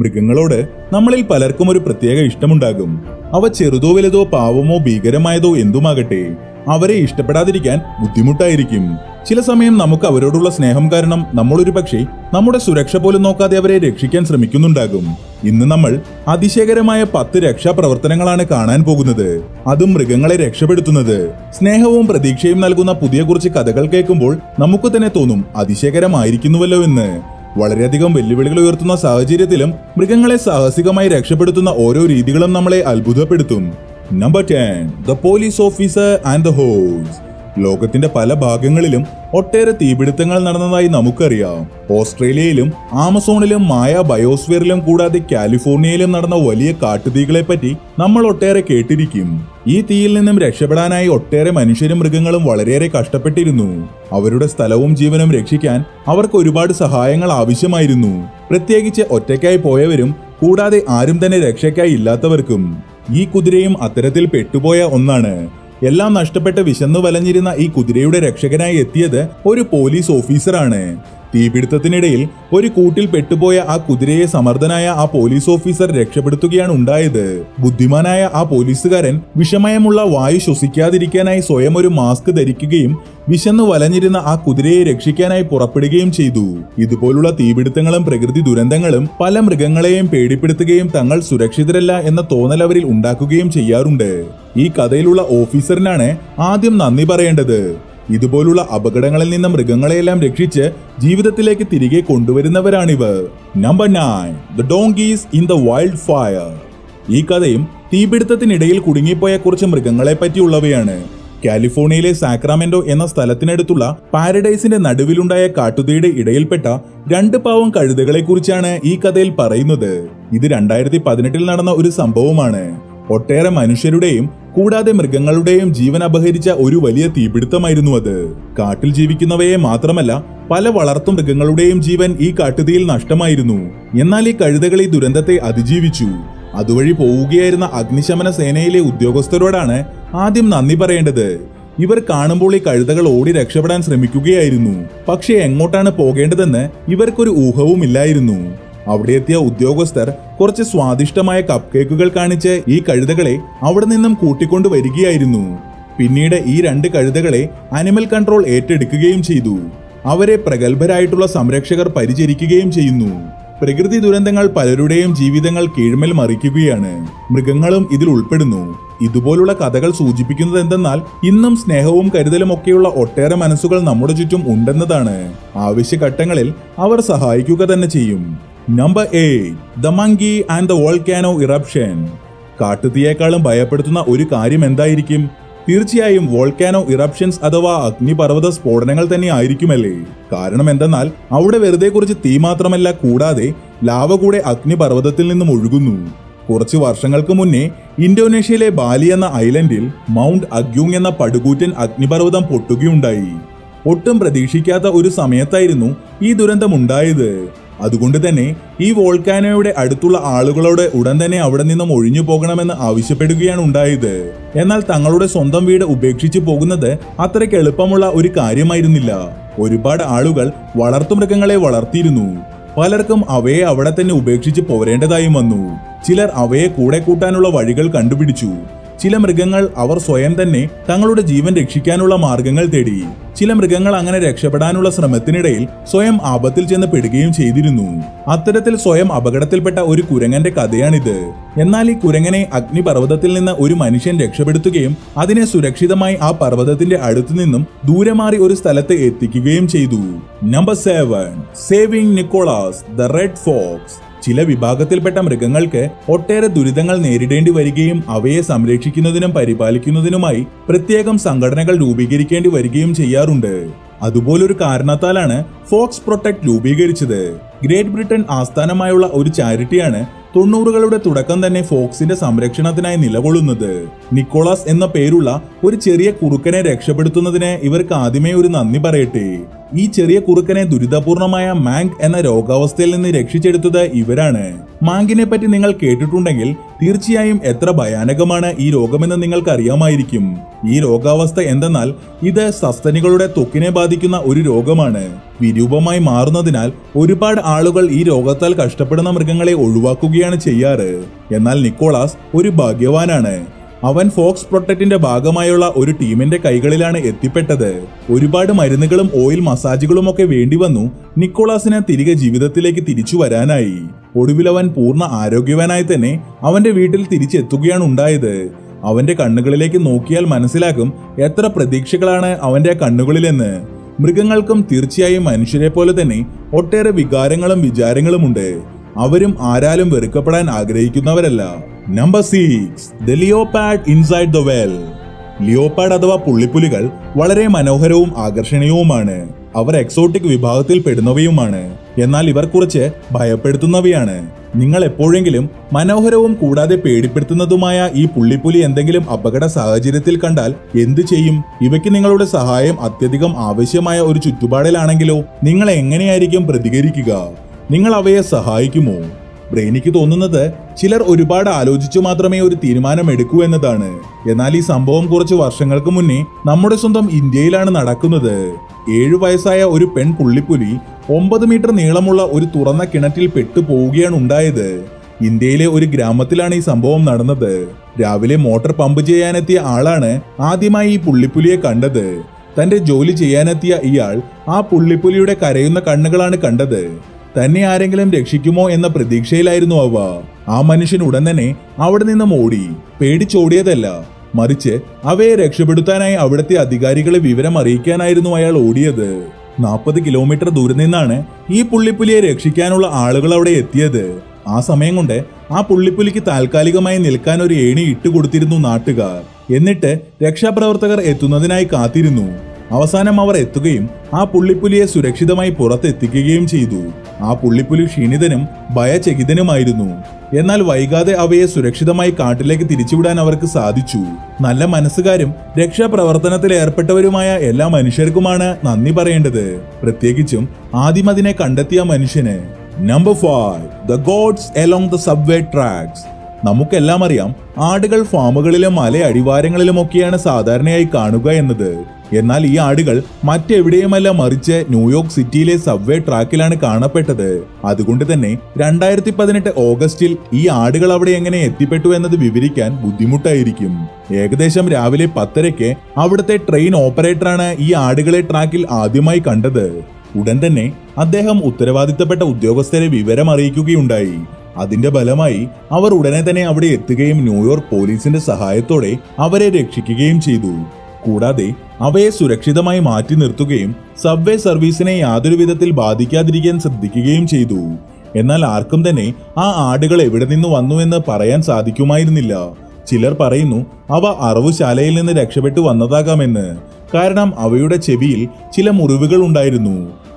മൃഗങ്ങളോട് നമ്മളിൽ പലർക്കും ഒരു പ്രത്യേക ഇഷ്ടമുണ്ടാകും. അവ ചെറുതോ വലുതോ പാവമോ ഭീകരമായതോ എന്തുമാകട്ടെ, അവരെ ഇഷ്ടപ്പെടാതിരിക്കാൻ ബുദ്ധിമുട്ടായിരിക്കും. ചില സമയം നമുക്ക് അവരോടുള്ള സ്നേഹം കാരണം നമ്മളൊരു പക്ഷേ നമ്മുടെ സുരക്ഷ പോലും നോക്കാതെ അവരെ രക്ഷിക്കാൻ ശ്രമിക്കുന്നുണ്ടാകും. ഇന്ന് നമ്മൾ അതിശയകരമായ 10 രക്ഷാപ്രവർത്തനങ്ങളാണ് കാണാൻ പോകുന്നത്, അതും മൃഗങ്ങളെ രക്ഷപ്പെടുത്തുന്നത്. സ്നേഹവും പ്രതീക്ഷയും നൽകുന്ന പുതിയ കുറച്ച് കഥകൾ കേൾക്കുമ്പോൾ നമുക്ക് തന്നെ തോന്നും അതിശയകരമായിരിക്കുന്നുവല്ലോ എന്ന്. വളരെയധികം വെല്ലുവിളികൾ ഉയർത്തുന്ന സാഹചര്യത്തിലും മൃഗങ്ങളെ സാഹസികമായി രക്ഷപ്പെടുത്തുന്ന ഓരോ രീതികളും നമ്മളെ അത്ഭുതപ്പെടുത്തും. Number 10, the police officer and the horse. ലോകത്തിന്റെ പല ഭാഗങ്ങളിലും ഒട്ടേറെ തീപിടുത്തങ്ങൾ നടന്നതായി നമുക്കറിയാം. ഓസ്ട്രേലിയയിലും ആമസോണിലും മായ ബയോസ്ഫിയറിലും കൂടാതെ കാലിഫോർണിയയിലും നടന്ന വലിയ കാട്ടുതീകളെ പറ്റി നമ്മൾ ഒട്ടേറെ കേട്ടിരിക്കും. ഈ തീയിൽ നിന്നും രക്ഷപ്പെടാനായി ഒട്ടേറെ മനുഷ്യരും മൃഗങ്ങളും വളരെയേറെ കഷ്ടപ്പെട്ടിരുന്നു. അവരുടെ സ്ഥലവും ജീവനും രക്ഷിക്കാൻ അവർക്ക് ഒരുപാട് സഹായങ്ങൾ ആവശ്യമായിരുന്നു, പ്രത്യേകിച്ച് ഒറ്റയ്ക്കായി പോയവരും കൂടാതെ ആരും തന്നെ രക്ഷയ്ക്കായി ഇല്ലാത്തവർക്കും. ഈ കുതിരയും അത്തരത്തിൽ പെട്ടുപോയ ഒന്നാണ്. എല്ലാം നഷ്ടപ്പെട്ട് വിശന്നു വലഞ്ഞിരുന്ന ഈ കുതിരയുടെ രക്ഷകനായി എത്തിയത് ഒരു പോലീസ് ഓഫീസറാണ്. തീപിടുത്തത്തിനിടയിൽ ഒരു കൂട്ടിൽ പെട്ടുപോയ ആ കുതിരയെ സമർത്ഥനായ ആ പോലീസ് ഓഫീസർ രക്ഷപ്പെടുത്തുകയാണ് ഉണ്ടായത്. ബുദ്ധിമാനായ ആ പോലീസുകാരൻ വിഷമയമുള്ള വായു ശ്വസിക്കാതിരിക്കാനായി സ്വയം ഒരു മാസ്ക് ധരിക്കുകയും വിശന്നു വലഞ്ഞിരുന്ന ആ കുതിരയെ രക്ഷിക്കാനായി പുറപ്പെടുകയും ചെയ്തു. ഇതുപോലുള്ള തീപിടുത്തങ്ങളും പ്രകൃതി ദുരന്തങ്ങളും പല മൃഗങ്ങളെയും പേടിപ്പെടുത്തുകയും തങ്ങൾ സുരക്ഷിതരല്ല എന്ന തോന്നൽ അവരിൽ ഉണ്ടാക്കുകയും ചെയ്യാറുണ്ട്. ഈ കഥയിലുള്ള ഓഫീസറിനാണ് ആദ്യം നന്ദി പറയേണ്ടത്. ഇതുപോലുള്ള അപകടങ്ങളിൽ നിന്ന് മൃഗങ്ങളെയെല്ലാം രക്ഷിച്ച് ജീവിതത്തിലേക്ക് തിരികെ കൊണ്ടുവരുന്നവരാണിവർ. Number 9, the donkeys in the wild fire. ഈ കഥയും തീപിടുത്തത്തിനിടയിൽ കുടുങ്ങിപ്പോയ കുറച്ച് മൃഗങ്ങളെ പറ്റിയുള്ളവയാണ്. കാലിഫോർണിയയിലെ സാക്രാമെന്റോ എന്ന സ്ഥലത്തിനടുത്തുള്ള പാരഡൈസിന്റെ നടുവിലുണ്ടായ കാട്ടുതീയുടെ ഇടയിൽപ്പെട്ട 2 പാവം കഴുതകളെ കുറിച്ചാണ് ഈ കഥയിൽ പറയുന്നത്. ഇത് 2018 നടന്ന ഒരു സംഭവമാണ്. ഒട്ടേറെ മനുഷ്യരുടെയും കൂടാതെ മൃഗങ്ങളുടെയും ജീവൻ അപഹരിച്ച ഒരു വലിയ തീപിടുത്തമായിരുന്നു അത്. കാട്ടിൽ ജീവിക്കുന്നവയെ മാത്രമല്ല പല വളർത്തു മൃഗങ്ങളുടെയും ജീവൻ ഈ കാട്ടുതീയിൽ നഷ്ടമായിരുന്നു. എന്നാൽ ഈ കഴുതകൾ ഈ ദുരന്തത്തെ അതിജീവിച്ചു. അതുവഴി പോവുകയായിരുന്ന അഗ്നിശമന സേനയിലെ ഉദ്യോഗസ്ഥരോടാണ് ആദ്യം നന്ദി പറയേണ്ടത്. ഇവർ കാണുമ്പോൾ ഈ കഴുതകൾ ഓടി രക്ഷപ്പെടാൻ ശ്രമിക്കുകയായിരുന്നു, പക്ഷേ എങ്ങോട്ടാണ് പോകേണ്ടതെന്ന് ഇവർക്കൊരു ഊഹവും ഇല്ലായിരുന്നു. അവിടെ എത്തിയ ഉദ്യോഗസ്ഥർ കുറച്ച് സ്വാദിഷ്ടമായ കപ്പ് കേക്കുകൾ കാണിച്ച് ഈ കഴുതകളെ അവിടെ നിന്നും കൂട്ടിക്കൊണ്ടു വരികയായിരുന്നു. പിന്നീട് ഈ 2 കഴുതകളെ അനിമൽ കൺട്രോൾ ഏറ്റെടുക്കുകയും ചെയ്തു. അവരെ പ്രഗത്ഭരായിട്ടുള്ള സംരക്ഷകർ പരിചരിക്കുകയും ചെയ്യുന്നു. പ്രകൃതി ദുരന്തങ്ങൾ പലരുടെയും ജീവിതങ്ങൾ കീഴ്മേൽ മറിക്കുകയാണ്. മൃഗങ്ങളും ഇതിൽ ഉൾപ്പെടുന്നു. ഇതുപോലുള്ള കഥകൾ സൂചിപ്പിക്കുന്നത് എന്തെന്നാൽ ഇന്നും സ്നേഹവും കരുതലും ഒക്കെയുള്ള ഒട്ടേറെ മനസ്സുകൾ നമ്മുടെ ചുറ്റും ഉണ്ടെന്നതാണ്. ആവശ്യഘട്ടങ്ങളിൽ അവർ സഹായിക്കുക തന്നെ ചെയ്യും. Number 8, the monkey and the volcano eruption. കാട്ടുതീയേക്കാളും ഭയപ്പെടുത്തുന്ന ഒരു കാര്യം എന്തായിരിക്കും? തീർച്ചയായും വോൾക്കാനോ ഇറപ്ഷൻസ് അഥവാ അഗ്നിപർവ്വത സ്ഫോടനങ്ങൾ തന്നെ ആയിരിക്കുമല്ലേ. കാരണം എന്തെന്നാൽ അവിടെ വെറുതെ കുറച്ച് തീ മാത്രമല്ല, കൂടാതെ ലാവ കൂടെ അഗ്നിപർവ്വതത്തിൽ നിന്നും ഒഴുകുന്നു. കുറച്ച് വർഷങ്ങൾക്ക് മുന്നേ ഇന്തോനേഷ്യയിലെ ബാലി എന്ന ഐലൻഡിൽ മൗണ്ട് അഗ്യൂങ് എന്ന പടുകൂറ്റൻ അഗ്നിപർവ്വതം പൊട്ടുകയുണ്ടായി. ഒട്ടും പ്രതീക്ഷിക്കാത്ത ഒരു സമയത്തായിരുന്നു ഈ ദുരന്തമുണ്ടായത്. അതുകൊണ്ട് തന്നെ ഈ വോൾക്കാനോയുടെ അടുത്തുള്ള ആളുകളോട് ഉടൻ തന്നെ അവിടെ നിന്നും ഒഴിഞ്ഞു പോകണമെന്ന് ആവശ്യപ്പെടുകയാണ് ഉണ്ടായത്. എന്നാൽ തങ്ങളുടെ സ്വന്തം വീട് ഉപേക്ഷിച്ചു പോകുന്നത് അത്രയ്ക്ക് എളുപ്പമുള്ള ഒരു കാര്യമായിരുന്നില്ല. ഒരുപാട് ആളുകൾ വളർത്തുമൃഗങ്ങളെ വളർത്തിയിരുന്നു. പലർക്കും അവയെ അവിടെ തന്നെ ഉപേക്ഷിച്ച് പോരേണ്ടതായും വന്നു. ചിലർ അവയെ കൂടെ കൂട്ടാനുള്ള വഴികൾ കണ്ടുപിടിച്ചു. ചില മൃഗങ്ങൾ അവർ സ്വയം തന്നെ തങ്ങളുടെ ജീവൻ രക്ഷിക്കാനുള്ള മാർഗങ്ങൾ തേടി. ചില മൃഗങ്ങൾ അങ്ങനെ രക്ഷപ്പെടാനുള്ള ശ്രമത്തിനിടയിൽ സ്വയം ആപത്തിൽ ചെന്ന് പെടുകയും ചെയ്തിരുന്നു. അത്തരത്തിൽ സ്വയം അപകടത്തിൽപ്പെട്ട ഒരു കുരങ്ങന്റെ കഥയാണിത്. എന്നാൽ ഈ കുരങ്ങനെ അഗ്നിപർവ്വതത്തിൽ നിന്ന് ഒരു മനുഷ്യൻ രക്ഷപ്പെടുത്തുകയും അതിനെ സുരക്ഷിതമായി ആ പർവ്വതത്തിന്റെ അടുത്തു നിന്നും ദൂരെ മാറി ഒരു സ്ഥലത്ത് എത്തിക്കുകയും ചെയ്തു. Number 7, saving Nicholas the red fox. ചില വിഭാഗത്തിൽപ്പെട്ട മൃഗങ്ങൾക്ക് ഒട്ടേറെ ദുരിതങ്ങൾ നേരിടേണ്ടി വരികയും അവയെ സംരക്ഷിക്കുന്നതിനും പരിപാലിക്കുന്നതിനുമായി പ്രത്യേകം സംഘടനകൾ രൂപീകരിക്കേണ്ടി വരികയും ചെയ്യാറുണ്ട്. അതുപോലൊരു കാരണത്താലാണ് ഫോക്സ് പ്രൊട്ടക്ട് രൂപീകരിച്ചത്. ഗ്രേറ്റ് ബ്രിട്ടൻ ആസ്ഥാനമായുള്ള ഒരു ചാരിറ്റിയാണ് 90കളുടെ തുടക്കം തന്നെ ഫോക്സിന്റെ സംരക്ഷണത്തിനായി നിലകൊള്ളുന്നത്. നിക്കോളാസ് എന്ന പേരുള്ള ഒരു ചെറിയ കുറുക്കനെ രക്ഷപ്പെടുത്തുന്നതിന് ഇവർക്ക് ആദ്യമേ ഒരു നന്ദി പറയട്ടെ. ഈ ചെറിയ കുറുക്കനെ ദുരിതപൂർണമായ മാങ്ക് എന്ന രോഗാവസ്ഥയിൽ നിന്ന് രക്ഷിച്ചെടുത്തത് ഇവരാണ്. മാങ്കിനെ പറ്റി നിങ്ങൾ കേട്ടിട്ടുണ്ടെങ്കിൽ തീർച്ചയായും എത്ര ഭയാനകമാണ് ഈ രോഗമെന്ന് നിങ്ങൾക്ക് അറിയാമായിരിക്കും. ഈ രോഗാവസ്ഥ എന്തെന്നാൽ ഇത് സസ്തനികളുടെ ത്വക്കിനെ ബാധിക്കുന്ന ഒരു രോഗമാണ്. വിരൂപമായി മാറുന്നതിനാൽ ഒരുപാട് ആളുകൾ ഈ രോഗത്താൽ കഷ്ടപ്പെടുന്ന മൃഗങ്ങളെ ഒഴിവാക്കുകയാണ് ചെയ്യാറ്. എന്നാൽ നിക്കോളാസ് ഒരു ഭാഗ്യവാനാണ്. അവൻ ഫോക്സ് പ്രൊട്ടക്ടിന്റെ ഭാഗമായുള്ള ഒരു ടീമിന്റെ കൈകളിലാണ് എത്തിപ്പെട്ടത്. ഒരുപാട് മരുന്നുകളും ഓയിൽ മസാജുകളും ഒക്കെ വേണ്ടി വന്നു നിക്കോളാസിന് തിരികെ ജീവിതത്തിലേക്ക് തിരിച്ചു വരാനായി. ഒടുവിൽ അവൻ പൂർണ്ണ ആരോഗ്യവാനായി തന്നെ അവന്റെ വീട്ടിൽ തിരിച്ചെത്തുകയാണ് ഉണ്ടായത്. അവന്റെ കണ്ണുകളിലേക്ക് നോക്കിയാൽ മനസ്സിലാകും എത്ര പ്രതീക്ഷകളാണ് അവന്റെ കണ്ണുകളിലെന്ന്. മൃഗങ്ങൾക്കും തീർച്ചയായും മനുഷ്യരെ പോലെ തന്നെ ഒട്ടേറെ വികാരങ്ങളും വിചാരങ്ങളുമുണ്ട്. അവരും ആരാലും വെറുക്കപ്പെടാൻ ആഗ്രഹിക്കുന്നവരല്ല. Number 6. The Leopard Inside the Well. Leopard അഥവാ പുള്ളിപ്പുലികൾ വളരെ മനോഹരവും ആകർഷണീയവുമാണ്. അവർ എക്സോട്ടിക് വിഭാഗത്തിൽ പെടുന്നവയുമാണ്. എന്നാൽ ഇവർ കുറച്ച് ഭയപ്പെടുത്തുന്നവയാണ്. നിങ്ങൾ എപ്പോഴെങ്കിലും മനോഹരവും കൂടാതെ പേടിപ്പെടുത്തുന്നതുമായ ഈ പുള്ളിപ്പുലി എന്തെങ്കിലും അപകട സാഹചര്യത്തിൽ കണ്ടാൽ എന്തു ചെയ്യും? ഇവയ്ക്ക് നിങ്ങളുടെ സഹായം അത്യധികം ആവശ്യമായ ഒരു ചുറ്റുപാടിലാണെങ്കിലോ നിങ്ങൾ എങ്ങനെയായിരിക്കും പ്രതികരിക്കുക? നിങ്ങൾ അവയെ സഹായിക്കുമോ? ബ്രെയിനിക്ക് തോന്നുന്നത് ചിലർ ഒരുപാട് ആലോചിച്ചു മാത്രമേ ഒരു തീരുമാനം എടുക്കൂ എന്നതാണ്. എന്നാൽ ഈ സംഭവം കുറച്ച് വർഷങ്ങൾക്ക് മുന്നേ നമ്മുടെ സ്വന്തം ഇന്ത്യയിലാണ് നടക്കുന്നത്. 7 വയസ്സായ ഒരു പെൺ പുള്ളിപ്പുലി 9 മീറ്റർ നീളമുള്ള ഒരു തുറന്ന കിണറ്റിൽ പെട്ടുപോവുകയാണ് ഉണ്ടായത്. ഇന്ത്യയിലെ ഒരു ഗ്രാമത്തിലാണ് ഈ സംഭവം നടന്നത്. രാവിലെ മോട്ടോർ പമ്പ് ചെയ്യാനെത്തിയ ആളാണ് ആദ്യമായി ഈ പുള്ളിപ്പുലിയെ കണ്ടത്. തന്റെ ജോലി ചെയ്യാനെത്തിയ ഇയാൾ ആ പുള്ളിപ്പുലിയുടെ കരയുന്ന കണ്ണുകളാണ് കണ്ടത്. തന്നെ ആരെങ്കിലും രക്ഷിക്കുമോ എന്ന പ്രതീക്ഷയിലായിരുന്നു അവ. ആ മനുഷ്യൻ ഉടൻ തന്നെ അവിടെ നിന്നും ഓടി. പേടിച്ചോടിയതല്ല, മറിച്ച് അവയെ രക്ഷപ്പെടുത്താനായി അവിടുത്തെ അധികാരികളെ വിവരം അറിയിക്കാനായിരുന്നു അയാൾ ഓടിയത്. 40 കിലോമീറ്റർ ദൂരെ നിന്നാണ് ഈ പുള്ളിപ്പുലിയെ രക്ഷിക്കാനുള്ള ആളുകൾ അവിടെ എത്തിയത്. ആ സമയം കൊണ്ട് ആ പുള്ളിപ്പുലിക്ക് താൽക്കാലികമായി നിൽക്കാൻ ഒരു ഏണി ഇട്ടുകൊടുത്തിരുന്നു നാട്ടുകാർ. എന്നിട്ട് രക്ഷാപ്രവർത്തകർ എത്തുന്നതിനായി കാത്തിരുന്നു. അവസാനം അവർ എത്തുകയും ആ പുള്ളിപ്പുലിയെ സുരക്ഷിതമായി പുറത്തെത്തിക്കുകയും ചെയ്തു. ആ പുള്ളിപ്പുലി ക്ഷീണിതനും ഭയചകിതനുമായിരുന്നു. എന്നാൽ വൈകാതെ അവയെ സുരക്ഷിതമായി കാട്ടിലേക്ക് തിരിച്ചുവിടാൻ അവർക്ക് സാധിച്ചു. നല്ല മനസ്സുകാരും രക്ഷാപ്രവർത്തനത്തിൽ ഏർപ്പെട്ടവരുമായ എല്ലാ മനുഷ്യർക്കുമാണ് നന്ദി പറയേണ്ടത്, പ്രത്യേകിച്ചും ആദ്യം അതിനെ കണ്ടെത്തിയ മനുഷ്യന്. Number 5. The Goats Along the Subway Tracks. നമുക്കെല്ലാം അറിയാം ആടുകൾ ഫാമുകളിലും മല അടിവാരങ്ങളിലുമൊക്കെയാണ് സാധാരണയായി കാണുക എന്നത്. എന്നാൽ ഈ ആടുകൾ മറ്റെവിടെയുമല്ല, മറിച്ച് ന്യൂയോർക്ക് സിറ്റിയിലെ സബ്വേ ട്രാക്കിലാണ് കാണപ്പെട്ടത്. അതുകൊണ്ട് തന്നെ 2018 ഓഗസ്റ്റിൽ ഈ ആടുകൾ അവിടെ എങ്ങനെ എത്തിപ്പെട്ടു എന്നത് വിവരിക്കാൻ ബുദ്ധിമുട്ടായിരിക്കും. ഏകദേശം രാവിലെ 10:30-ക്ക് അവിടുത്തെ ട്രെയിൻ ഓപ്പറേറ്ററാണ് ഈ ആടുകളെ ട്രാക്കിൽ ആദ്യമായി കണ്ടത്. ഉടൻ തന്നെ അദ്ദേഹം ഉത്തരവാദിത്തപ്പെട്ട ഉദ്യോഗസ്ഥരെ വിവരം അറിയിക്കുകയുണ്ടായി. അതിന്റെ ഫലമായി അവർ ഉടനെ തന്നെ അവിടെ എത്തുകയും ന്യൂയോർക്ക് പോലീസിന്റെ സഹായത്തോടെ അവരെ രക്ഷിക്കുകയും ചെയ്തു. കൂടാതെ അവയെ സുരക്ഷിതമായി മാറ്റി നിർത്തുകയും സബ്വേ സർവീസിനെ യാതൊരു വിധത്തിൽ ബാധിക്കാതിരിക്കാൻ ശ്രദ്ധിക്കുകയും ചെയ്തു. എന്നാൽ ആർക്കും തന്നെ ആ ആടുകൾ എവിടെ നിന്ന് വന്നു എന്ന് പറയാൻ സാധിക്കുമായിരുന്നില്ല. ചിലർ പറയുന്നു അവ അറവുശാലയിൽ നിന്ന് രക്ഷപ്പെട്ടു വന്നതാകാമെന്ന്, കാരണം അവയുടെ ചെവിയിൽ ചില മുറിവുകൾ ഉണ്ടായിരുന്നു.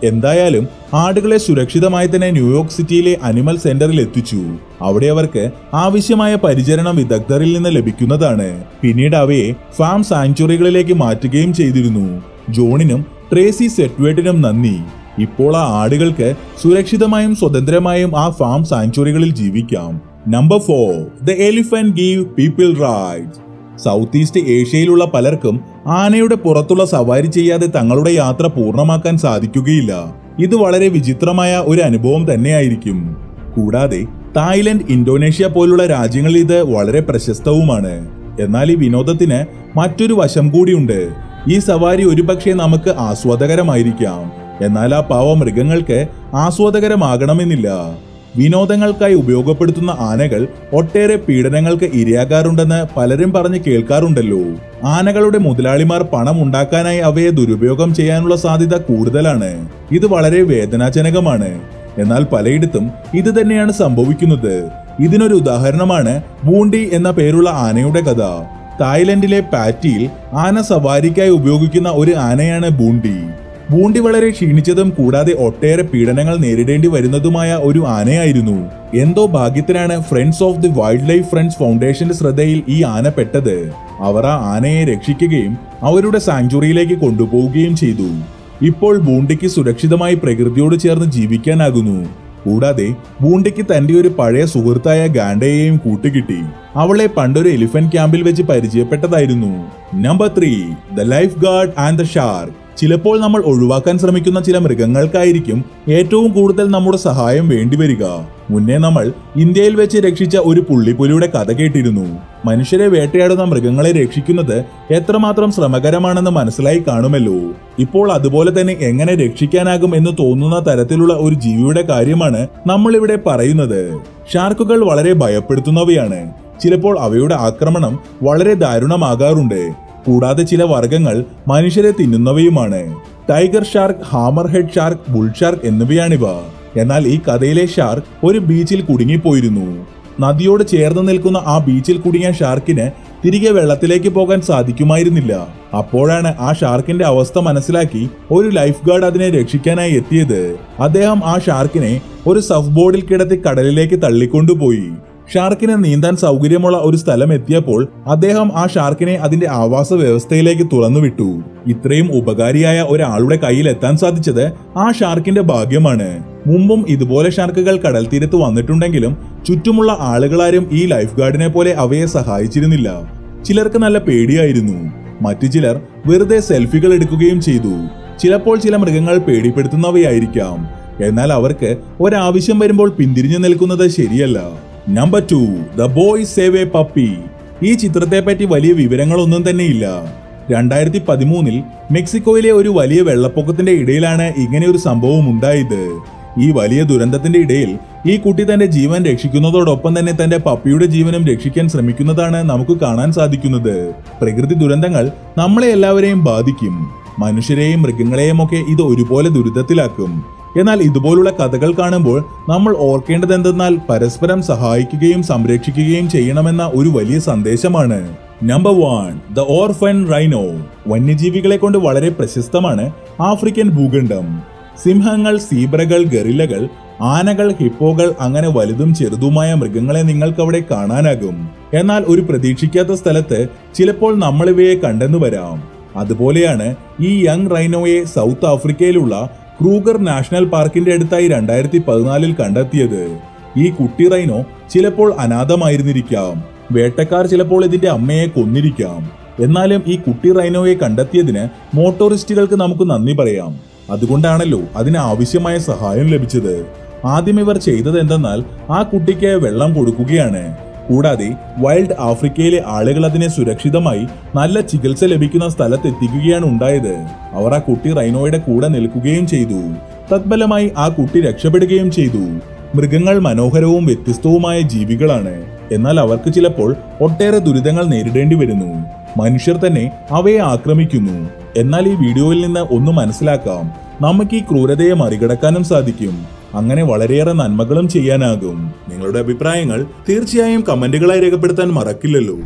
എന്തായാലും ആടുകളെ സുരക്ഷിതമായി തന്നെ ന്യൂയോർക്ക് സിറ്റിയിലെ അനിമൽ സെന്ററിൽ എത്തിച്ചു. അവിടെ അവർക്ക് ആവശ്യമായ പരിചരണം വിദഗ്ധരിൽ നിന്ന് ലഭിക്കുന്നതാണ്. പിന്നീട് അവയെ ഫാം സാങ്ച്വറികളിലേക്ക് മാറ്റുകയും ചെയ്തിരുന്നു. ജോണിനും ട്രേസി സെറ്റ്വേറ്റിനും നന്ദി. ഇപ്പോൾ ആ ആടുകൾക്ക് സുരക്ഷിതമായും സ്വതന്ത്രമായും ആ ഫാം സാങ്ച്വറികളിൽ ജീവിക്കാം. Number 4. The Elephant Give People Rides. South east ഏഷ്യയിലുള്ള പലർക്കും ആനയുടെ പുറത്തുള്ള സവാരി ചെയ്യാതെ തങ്ങളുടെ യാത്ര പൂർണ്ണമാക്കാൻ സാധിക്കുകയില്ല. ഇത് വളരെ വിചിത്രമായ ഒരു അനുഭവം തന്നെയായിരിക്കും. കൂടാതെ തായ്ലൻഡ്, ഇന്തോനേഷ്യ പോലുള്ള രാജ്യങ്ങളിൽ ഇത് വളരെ പ്രശസ്തവുമാണ്. എന്നാൽ ഈ വിനോദത്തിന് മറ്റൊരു വശം കൂടിയുണ്ട്. ഈ സവാരി ഒരുപക്ഷെ നമുക്ക് ആസ്വാദകരമായിരിക്കാം, എന്നാൽ ആ പാവ മൃഗങ്ങൾക്ക് ആസ്വാദകരമാകണമെന്നില്ല. വിനോദങ്ങൾക്കായി ഉപയോഗപ്പെടുത്തുന്ന ആനകൾ ഒട്ടേറെ പീഡനങ്ങൾക്ക് ഇരയാകാറുണ്ടെന്ന് പലരും പറഞ്ഞ് കേൾക്കാറുണ്ടല്ലോ. ആനകളുടെ മുതലാളിമാർ പണം ഉണ്ടാക്കാനായി അവയെ ദുരുപയോഗം ചെയ്യാനുള്ള സാധ്യത കൂടുതലാണ്. ഇത് വളരെ വേദനാജനകമാണ്. എന്നാൽ പലയിടത്തും ഇത് തന്നെയാണ് സംഭവിക്കുന്നത്. ഇതിനൊരു ഉദാഹരണമാണ് ബൂണ്ടി എന്ന പേരുള്ള ആനയുടെ കഥ. തായ്ലൻഡിലെ പാറ്റിയിൽ ആന സവാരിക്കായി ഉപയോഗിക്കുന്ന ഒരു ആനയാണ് ബൂണ്ടി. ബൂണ്ടി വളരെ ക്ഷീണിച്ചതും കൂടാതെ ഒട്ടേറെ പീഡനങ്ങൾ നേരിടേണ്ടി വരുന്നതുമായ ഒരു ആനയായിരുന്നു. എന്തോ ഭാഗ്യത്തിനാണ് friends of the wild life friends ഫൗണ്ടേഷന്റെ ശ്രദ്ധയിൽ ഈ ആന പെട്ടത്. അവർ ആ ആനയെ രക്ഷിക്കുകയും അവരുടെ സാങ്ച്വറിയിലേക്ക് കൊണ്ടുപോവുകയും ചെയ്തു. ഇപ്പോൾ ബൂണ്ടയ്ക്ക് സുരക്ഷിതമായി പ്രകൃതിയോട് ചേർന്ന് ജീവിക്കാനാകുന്നു. കൂടാതെ ബൂണ്ടയ്ക്ക് തന്റെ ഒരു പഴയ സുഹൃത്തായ ഗാൻഡയെയും കൂട്ടുകിട്ടി. അവളെ പണ്ടൊരു എലിഫന്റ് ക്യാമ്പിൽ വെച്ച് പരിചയപ്പെട്ടതായിരുന്നു. Number 3, the lifeguard and the shark. ചിലപ്പോൾ നമ്മൾ ഒഴിവാക്കാൻ ശ്രമിക്കുന്ന ചില മൃഗങ്ങൾക്കായിരിക്കും ഏറ്റവും കൂടുതൽ നമ്മുടെ സഹായം വേണ്ടിവരിക. മുന്നേ നമ്മൾ ഇന്ത്യയിൽ വെച്ച് രക്ഷിച്ച ഒരു പുള്ളിപ്പുലിയുടെ കഥ കേട്ടിരുന്നു. മനുഷ്യരെ വേട്ടയാടുന്ന മൃഗങ്ങളെ രക്ഷിക്കുന്നത് എത്രമാത്രം ശ്രമകരമാണെന്ന് മനസ്സിലായി കാണുമല്ലോ. ഇപ്പോൾ അതുപോലെ തന്നെ എങ്ങനെ രക്ഷിക്കാനാകും എന്ന് തോന്നുന്ന തരത്തിലുള്ള ഒരു ജീവിയുടെ കാര്യമാണ് നമ്മളിവിടെ പറയുന്നത്. ഷാർക്കുകൾ വളരെ ഭയപ്പെടുത്തുന്നവയാണ്. ചിലപ്പോൾ അവയുടെ ആക്രമണം വളരെ ദാരുണമാകാറുണ്ട്. കൂടാതെ ചില വർഗങ്ങൾ മനുഷ്യരെ തിന്നുന്നവയുമാണ്. Tiger shark, hammerhead shark, bull shark എന്നിവയാണിവ. എന്നാൽ ഈ കഥയിലെ ഷാർക്ക് ഒരു ബീച്ചിൽ കുടുങ്ങിപ്പോയിരുന്നു. നദിയോട് ചേർന്ന് നിൽക്കുന്ന ആ ബീച്ചിൽ കുടുങ്ങിയ ഷാർക്കിന് തിരികെ വെള്ളത്തിലേക്ക് പോകാൻ സാധിക്കുമായിരുന്നില്ല. അപ്പോഴാണ് ആ ഷാർക്കിന്റെ അവസ്ഥ മനസ്സിലാക്കി ഒരു ലൈഫ് ഗാർഡ് അതിനെ രക്ഷിക്കാനായി എത്തിയത്. അദ്ദേഹം ആ ഷാർക്കിനെ ഒരു സഫ് ബോർഡിൽ കിടത്തി കടലിലേക്ക് തള്ളിക്കൊണ്ടുപോയി. ഷാർക്കിന് നീന്താൻ സൗകര്യമുള്ള ഒരു സ്ഥലം എത്തിയപ്പോൾ അദ്ദേഹം ആ ഷാർക്കിനെ അതിന്റെ ആവാസ വ്യവസ്ഥയിലേക്ക് തുറന്നുവിട്ടു. ഇത്രയും ഉപകാരിയായ ഒരാളുടെ കയ്യിൽ എത്താൻ സാധിച്ചത് ആ ഷാർക്കിന്റെ ഭാഗ്യമാണ്. മുമ്പും ഇതുപോലെ ഷാർക്കുകൾ കടൽ തീരത്ത് വന്നിട്ടുണ്ടെങ്കിലും ചുറ്റുമുള്ള ആളുകളാരും ഈ ലൈഫ് ഗാർഡിനെ പോലെ അവയെ സഹായിച്ചിരുന്നില്ല. ചിലർക്ക് നല്ല പേടിയായിരുന്നു. മറ്റു ചിലർ വെറുതെ സെൽഫികൾ എടുക്കുകയും ചെയ്തു. ചിലപ്പോൾ ചില മൃഗങ്ങൾ പേടിപ്പെടുത്തുന്നവയായിരിക്കാം, എന്നാൽ അവർക്ക് ഒരാവശ്യം വരുമ്പോൾ പിന്തിരിഞ്ഞു നിൽക്കുന്നത് ശരിയല്ല. Number 2, the boy save a puppy. ഈ ചിത്രത്തെ പറ്റി വലിയ വിവരങ്ങളൊന്നും തന്നെയില്ല. 2013 മെക്സിക്കോയിലെ ഒരു വലിയ വെള്ളപ്പൊക്കത്തിന്റെ ഇടയിലാണ് ഇങ്ങനെ ഒരു സംഭവം ഉണ്ടായത്. ഈ വലിയ ദുരന്തത്തിന്റെ ഇടയിൽ ഈ കുട്ടി തന്റെ ജീവൻ രക്ഷിക്കുന്നതോടൊപ്പം തന്നെ തന്റെ പപ്പിയുടെ ജീവനും രക്ഷിക്കാൻ ശ്രമിക്കുന്നതാണ് നമുക്ക് കാണാൻ സാധിക്കുന്നത്. പ്രകൃതി ദുരന്തങ്ങൾ നമ്മളെ എല്ലാവരെയും ബാധിക്കും. മനുഷ്യരെയും മൃഗങ്ങളെയും ഒക്കെ ഇത് ഒരുപോലെ ദുരിതത്തിലാക്കും. എന്നാൽ ഇതുപോലുള്ള കഥകൾ കാണുമ്പോൾ നമ്മൾ ഓർക്കേണ്ടത് എന്തെന്നാൽ പരസ്പരം സഹായിക്കുകയും സംരക്ഷിക്കുകയും ചെയ്യണമെന്ന ഒരു വലിയ സന്ദേശമാണ്. Number 1, the orphan rhino. വന്യജീവികളെ കൊണ്ട് വളരെ പ്രശസ്തമാണ് ആഫ്രിക്കൻ ഭൂഖണ്ഡം. സിംഹങ്ങൾ, സീബ്രകൾ, ഗറില്ലകൾ, ആനകൾ, ഹിപ്പോകൾ, അങ്ങനെ വലുതും ചെറുതുമായ മൃഗങ്ങളെ നിങ്ങൾക്കവിടെ കാണാനാകും. എന്നാൽ ഒരു പ്രതീക്ഷിക്കാത്ത സ്ഥലത്ത് ചിലപ്പോൾ നമ്മളിവയെ കണ്ടെന്നു വരാം. അതുപോലെയാണ് ഈ യങ് റൈനോയെ സൗത്ത് ആഫ്രിക്കയിലുള്ള ക്രൂഗർ നാഷണൽ പാർക്കിന്റെ അടുത്തായി 2014 കണ്ടെത്തിയത്. ഈ കുട്ടി റൈനോ ചിലപ്പോൾ അനാഥമായിരുന്നിരിക്കാം. വേട്ടക്കാർ ചിലപ്പോൾ ഇതിന്റെ അമ്മയെ കൊന്നിരിക്കാം. എന്നാലും ഈ കുട്ടി റൈനോയെ കണ്ടെത്തിയതിന് മോട്ടോറിസ്റ്റുകൾക്ക് നമുക്ക് നന്ദി പറയാം. അതുകൊണ്ടാണല്ലോ അതിന് ആവശ്യമായ സഹായം ലഭിച്ചത്. ആദ്യം ഇവർ ചെയ്തത് എന്തെന്നാൽ ആ കുട്ടിക്ക് വെള്ളം കൊടുക്കുകയാണ്. കൂടാതെ വൈൽഡ് ആഫ്രിക്കയിലെ ആളുകൾ അതിനെ സുരക്ഷിതമായി നല്ല ചികിത്സ ലഭിക്കുന്ന സ്ഥലത്തെത്തിക്കുകയാണ് ഉണ്ടായത്. അവർ ആ കുട്ടി റൈനോയുടെ കൂടെ നിൽക്കുകയും ചെയ്തു. തത്ഫലമായി ആ കുട്ടി രക്ഷപ്പെടുകയും ചെയ്തു. മൃഗങ്ങൾ മനോഹരവും വ്യത്യസ്തവുമായ ജീവികളാണ്. എന്നാൽ അവർക്ക് ചിലപ്പോൾ ഒട്ടേറെ ദുരിതങ്ങൾ നേരിടേണ്ടി വരുന്നു. മനുഷ്യർ തന്നെ അവയെ ആക്രമിക്കുന്നു. എന്നാൽ ഈ വീഡിയോയിൽ നിന്ന് ഒന്ന് മനസ്സിലാക്കാം, നമുക്ക് ഈ ക്രൂരതയെ മറികടക്കാനും സാധിക്കും. അങ്ങനെ വളരെയേറെ നന്മകളും ചെയ്യാനാകും. നിങ്ങളുടെ അഭിപ്രായങ്ങൾ തീർച്ചയായും കമന്റുകളായി രേഖപ്പെടുത്താൻ മറക്കില്ലല്ലോ.